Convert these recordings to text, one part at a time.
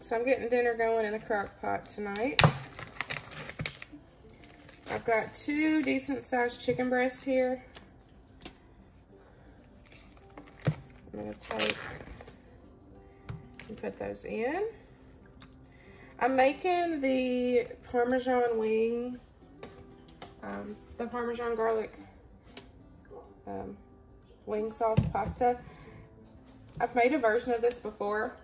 So I'm getting dinner going in the crock pot tonight. I've got two decent sized chicken breasts here. I'm going to take and put those in. I'm making the Parmesan wing, the Parmesan garlic wing sauce pasta. I've made a version of this before.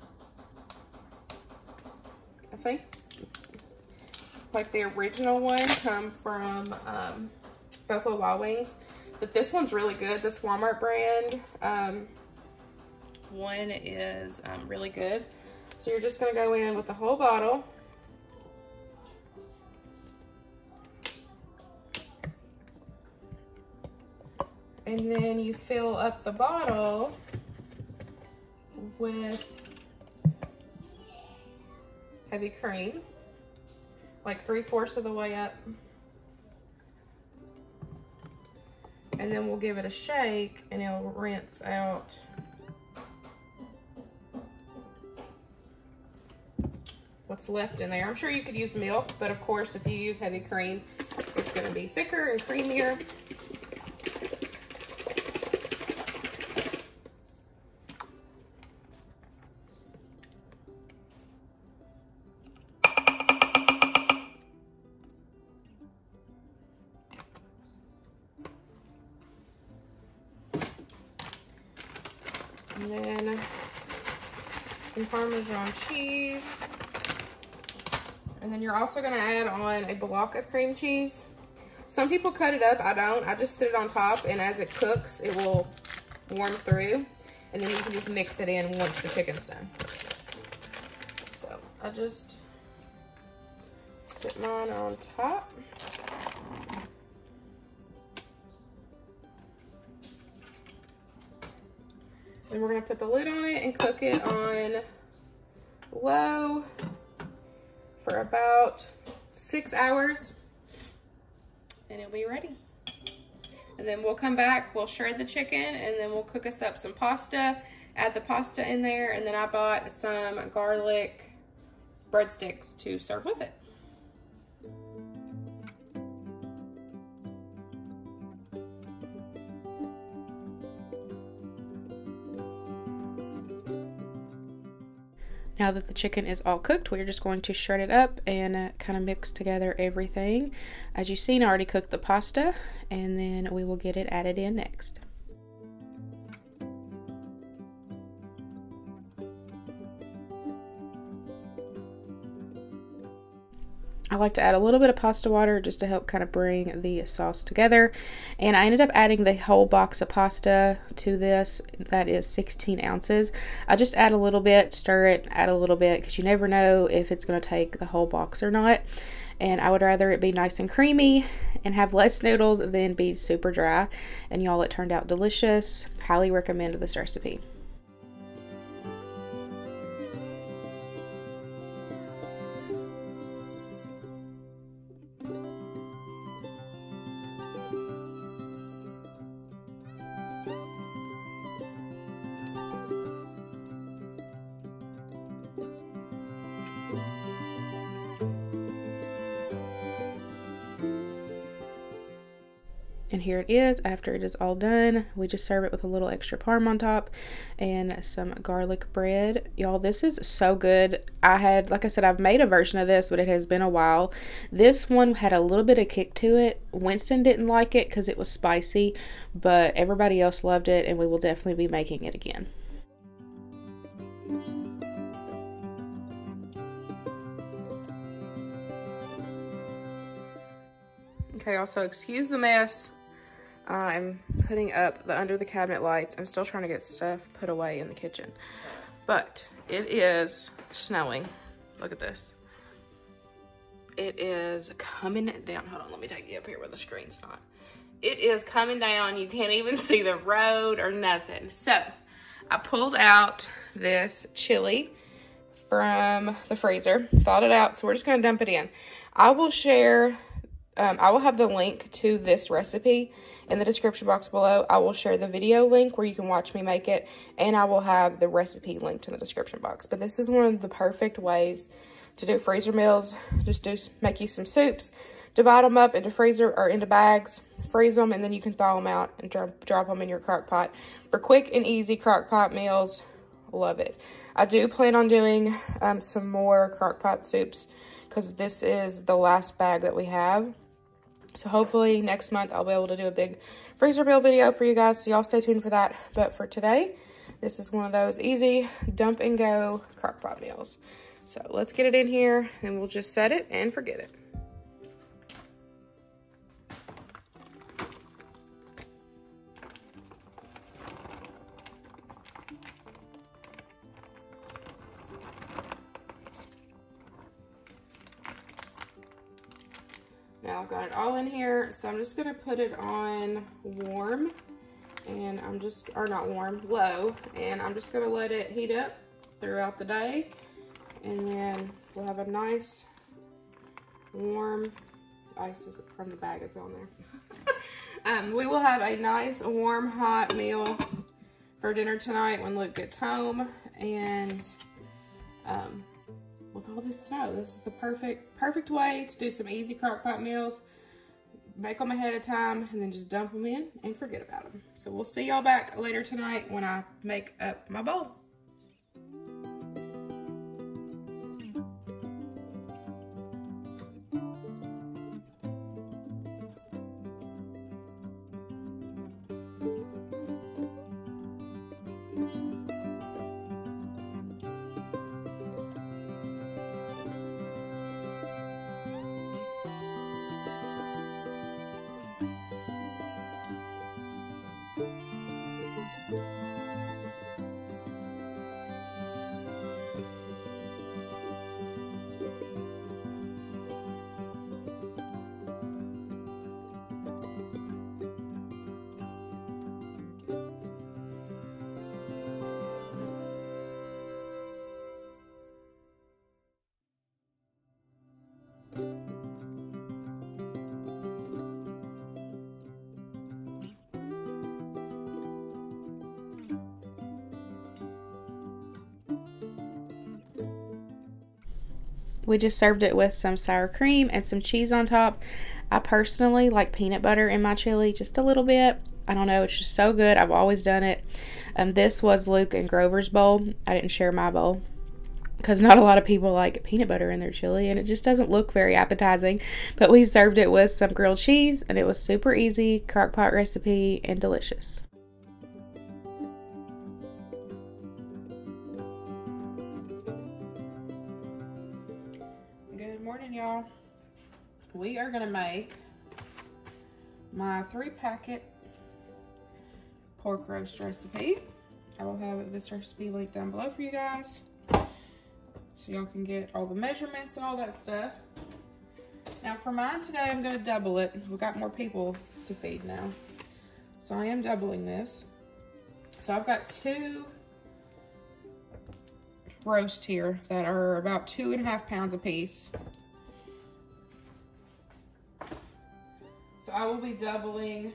I think like the original one come from Buffalo Wild Wings, but this one's really good. This Walmart brand one is really good. So you're just gonna go in with the whole bottle. And then you fill up the bottle with heavy cream, like 3/4 of the way up. And then we'll give it a shake and it'll rinse out what's left in there. I'm sure you could use milk, but of course, if you use heavy cream, it's gonna be thicker and creamier. And then some Parmesan cheese. And then you're also gonna add on a block of cream cheese. Some people cut it up, I don't. I just sit it on top, and as it cooks, it will warm through. And then you can just mix it in once the chicken's done. So I just sit mine on top. Then we're gonna put the lid on it and cook it on low for about 6 hours, and it'll be ready. And then we'll come back, we'll shred the chicken, and then we'll cook us up some pasta, add the pasta in there, and then I bought some garlic breadsticks to serve with it. Now that the chicken is all cooked, we're just going to shred it up and kind of mix together everything. As you've seen, I already cooked the pasta, and then we will get it added in next. I like to add a little bit of pasta water just to help kind of bring the sauce together. And I ended up adding the whole box of pasta to this. That is 16 ounces. I just add a little bit, stir it, add a little bit, because you never know if it's going to take the whole box or not. And I would rather it be nice and creamy and have less noodles than be super dry. And y'all, it turned out delicious. Highly recommend this recipe. And here it is after it is all done. We just serve it with a little extra parm on top and some garlic bread. Y'all, this is so good. I had, like I said, I've made a version of this, but it has been a while. This one had a little bit of kick to it. Winston didn't like it because it was spicy, but everybody else loved it, and we will definitely be making it again. Okay, also excuse the mess. I'm putting up the under the cabinet lights. I'm still trying to get stuff put away in the kitchen, but it is snowing. Look at this. It is coming down. Hold on, let me take you up here where the screen's not. It is coming down. You can't even see the road or nothing. So I pulled out this chili from the freezer, thawed it out. So we're just gonna dump it in. I will share I will have the link to this recipe in the description box below. I will share the video link where you can watch me make it, and I will have the recipe linked in the description box. But this is one of the perfect ways to do freezer meals. Just make you some soups, divide them up into freezer or into bags, freeze them, and then you can thaw them out and drop them in your crock pot for quick and easy crock pot meals. Love it. I do plan on doing some more crock pot soups because this is the last bag that we have. So hopefully next month I'll be able to do a big freezer meal video for you guys. So y'all stay tuned for that. But for today, this is one of those easy dump and go crock pot meals. So let's get it in here and we'll just set it and forget it. Now I've got it all in here, so I'm just gonna put it on warm, and I'm just, or not warm, low, and I'm just gonna let it heat up throughout the day, and then we'll have a nice warm, ice is from the bag, it's on there. We will have a nice warm hot meal for dinner tonight when Luke gets home, and with all this snow, this is the perfect way to do some easy crock pot meals. Make them ahead of time and then just dump them in and forget about them. So we'll see y'all back later tonight when I make up my bowl. We just served it with some sour cream and some cheese on top. I personally like peanut butter in my chili, just a little bit. I don't know, it's just so good. I've always done it. This was Luke and Grover's bowl. I didn't share my bowl because not a lot of people like peanut butter in their chili, and it just doesn't look very appetizing. But we served it with some grilled cheese, and it was super easy, crock pot recipe, and delicious. Y'all, we are gonna make my 3-packet pork roast recipe. I will have this recipe linked down below for you guys so y'all can get all the measurements and all that stuff. Now for mine today, I'm gonna double it. We've got more people to feed now, so I am doubling this. So I've got 2 roasts here that are about 2.5 pounds a piece. I will be doubling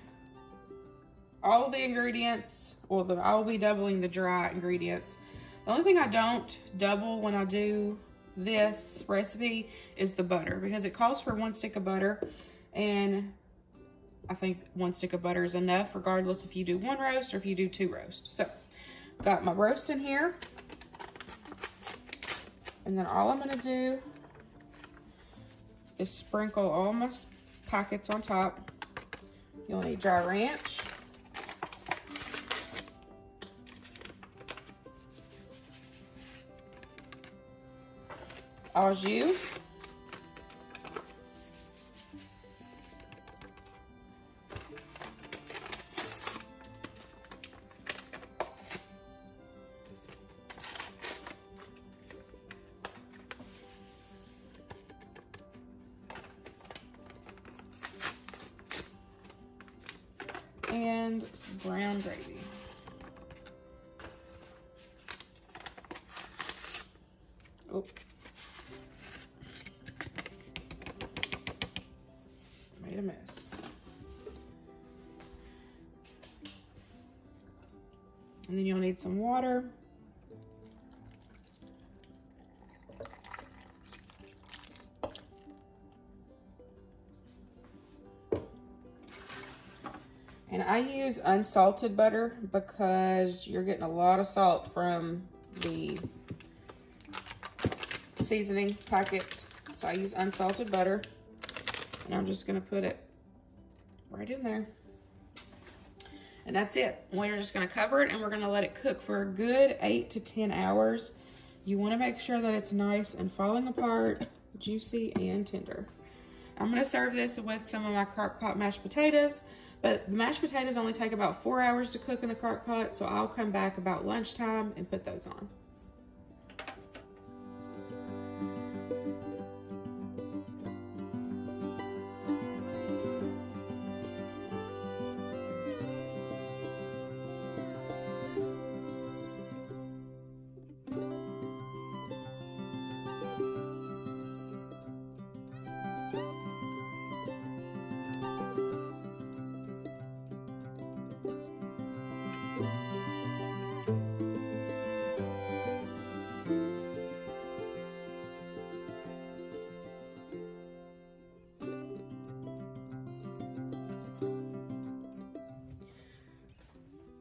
all the ingredients. Well, I will be doubling the dry ingredients. The only thing I don't double when I do this recipe is the butter, because it calls for 1 stick of butter, and I think 1 stick of butter is enough regardless if you do 1 roast or if you do 2 roasts. So got my roast in here, and then all I'm gonna do is sprinkle all my packets on top. You'll need dry ranch, au jus, and brown gravy. Oh, made a mess. And then you'll need some water. And I use unsalted butter because you're getting a lot of salt from the seasoning packets. So I use unsalted butter, and I'm just gonna put it right in there. And that's it. We're just gonna cover it and we're gonna let it cook for a good 8 to 10 hours. You wanna make sure that it's nice and falling apart, juicy and tender. I'm gonna serve this with some of my crock pot mashed potatoes. But the mashed potatoes only take about 4 hours to cook in a crock pot, so I'll come back about lunchtime and put those on.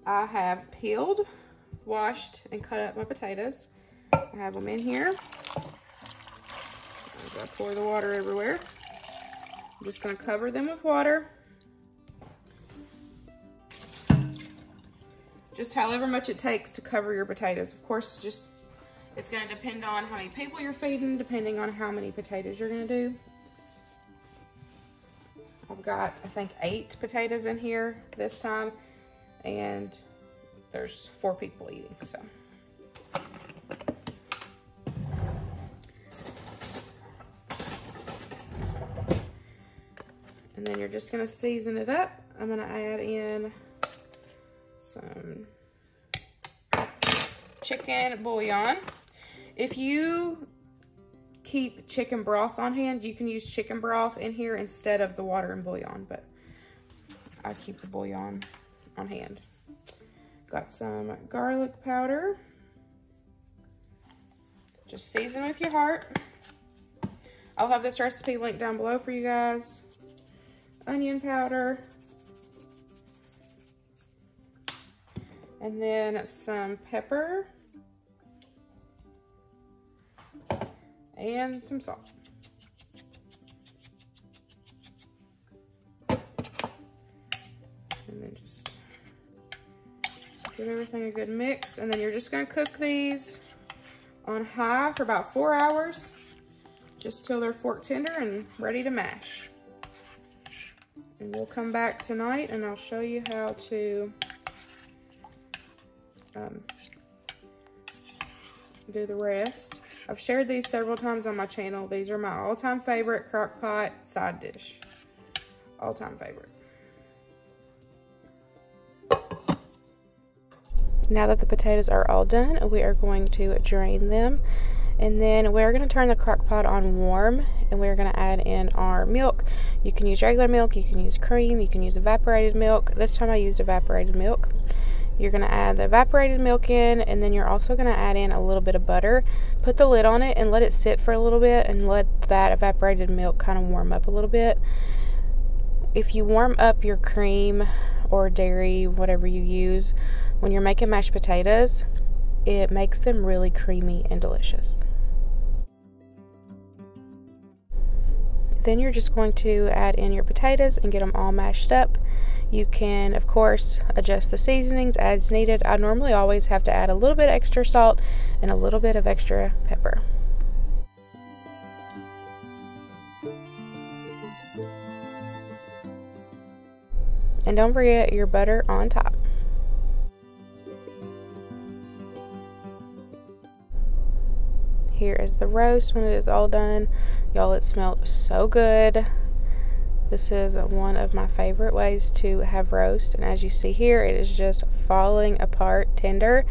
I have peeled, washed, and cut up my potatoes. I have them in here. As I pour the water everywhere, I'm just going to cover them with water. Just however much it takes to cover your potatoes. Of course, just it's going to depend on how many people you're feeding, depending on how many potatoes you're going to do. I've got, I think, 8 potatoes in here this time. And there's 4 people eating, so. And then you're just gonna season it up. I'm gonna add in some chicken bouillon. If you keep chicken broth on hand, you can use chicken broth in here instead of the water and bouillon, but I keep the bouillon on hand. Got some garlic powder. Just season with your heart. I'll have this recipe linked down below for you guys. Onion powder. And then some pepper. And some salt. And then just give everything a good mix, and then you're just gonna cook these on high for about 4 hours, just till they're fork tender and ready to mash. And we'll come back tonight and I'll show you how to do the rest. I've shared these several times on my channel. These are my all-time favorite crock pot side dish. All-time favorite. Now that the potatoes are all done, we are going to drain them, and then we're going to turn the crock pot on warm, and we're going to add in our milk. You can use regular milk, you can use cream, you can use evaporated milk. This time I used evaporated milk. You're going to add the evaporated milk in, and then you're also going to add in a little bit of butter. Put the lid on it and let it sit for a little bit and let that evaporated milk kind of warm up a little bit. If you warm up your cream or dairy, whatever you use, when you're making mashed potatoes, it makes them really creamy and delicious. Then you're just going to add in your potatoes and get them all mashed up. You can, of course, adjust the seasonings as needed. I normally always have to add a little bit extra salt and a little bit of extra pepper. And don't forget your butter on top. Here is the roast when it is all done. Y'all, it smelled so good. This is one of my favorite ways to have roast. And as you see here, it is just falling apart tender.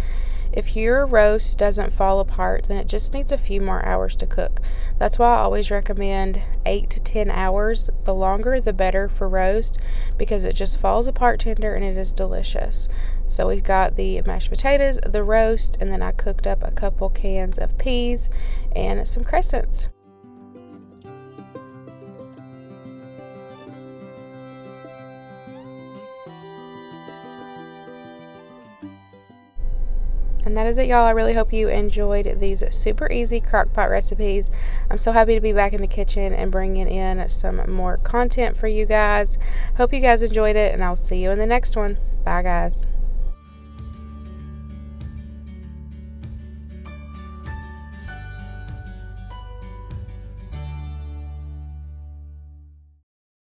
If your roast doesn't fall apart, then it just needs a few more hours to cook. That's why I always recommend 8 to 10 hours. The longer, the better for roast, because it just falls apart tender and it is delicious. So we've got the mashed potatoes, the roast, and then I cooked up a couple cans of peas and some crescents. And that is it, y'all. I really hope you enjoyed these super easy crock pot recipes. I'm so happy to be back in the kitchen and bringing in some more content for you guys. Hope you guys enjoyed it, and I'll see you in the next one. Bye, guys.